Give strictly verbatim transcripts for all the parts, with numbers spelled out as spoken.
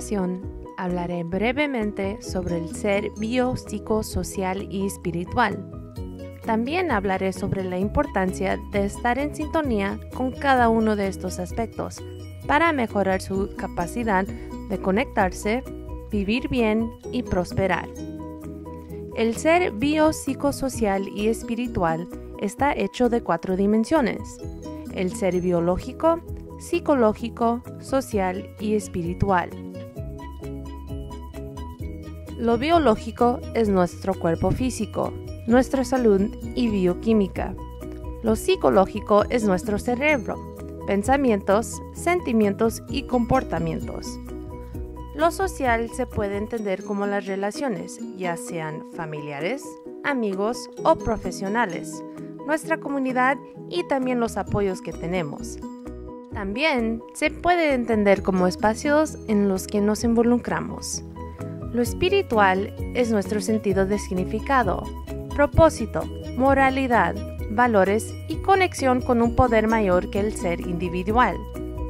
continuación, hablaré brevemente sobre el ser biopsicosocial y espiritual. También hablaré sobre la importancia de estar en sintonía con cada uno de estos aspectos para mejorar su capacidad de conectarse, vivir bien y prosperar. El ser biopsicosocial y espiritual está hecho de cuatro dimensiones: el ser biológico, psicológico, social y espiritual. Lo biológico es nuestro cuerpo físico, nuestra salud y bioquímica. Lo psicológico es nuestro cerebro, pensamientos, sentimientos y comportamientos. Lo social se puede entender como las relaciones, ya sean familiares, amigos o profesionales, nuestra comunidad y también los apoyos que tenemos. También se puede entender como espacios en los que nos involucramos. Lo espiritual es nuestro sentido de significado, propósito, moralidad, valores y conexión con un poder mayor que el ser individual.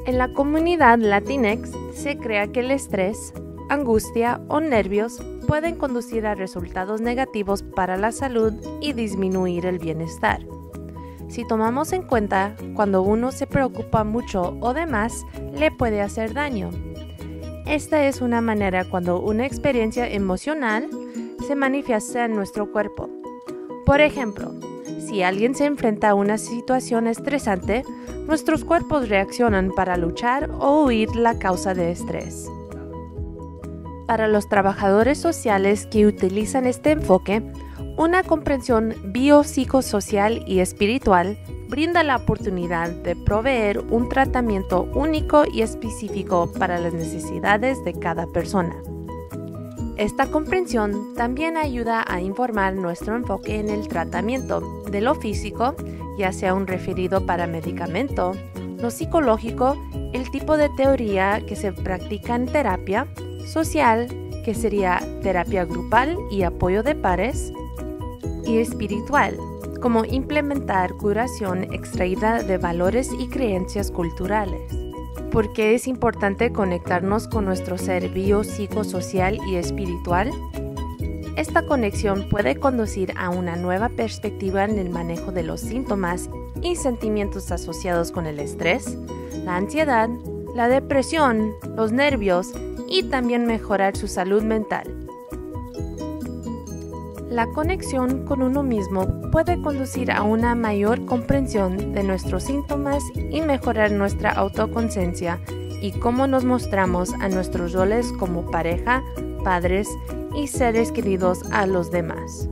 En la comunidad Latinx se cree que el estrés, angustia o nervios pueden conducir a resultados negativos para la salud y disminuir el bienestar. Si tomamos en cuenta, cuando uno se preocupa mucho o demás, le puede hacer daño. Esta es una manera cuando una experiencia emocional se manifiesta en nuestro cuerpo. Por ejemplo, si alguien se enfrenta a una situación estresante, nuestros cuerpos reaccionan para luchar o huir la causa de estrés. Para los trabajadores sociales que utilizan este enfoque, una comprensión biopsicosocial y espiritual brinda la oportunidad de proveer un tratamiento único y específico para las necesidades de cada persona. Esta comprensión también ayuda a informar nuestro enfoque en el tratamiento de lo físico, ya sea un referido para medicamento, lo psicológico, el tipo de teoría que se practica en terapia, social, que sería terapia grupal y apoyo de pares, y espiritual, como implementar curación extraída de valores y creencias culturales. ¿Por qué es importante conectarnos con nuestro ser biopsicosocial y espiritual? Esta conexión puede conducir a una nueva perspectiva en el manejo de los síntomas y sentimientos asociados con el estrés, la ansiedad, la depresión, los nervios y también mejorar su salud mental. La conexión con uno mismo puede conducir a una mayor comprensión de nuestros síntomas y mejorar nuestra autoconciencia y cómo nos mostramos a nuestros roles como pareja, padres y seres queridos a los demás.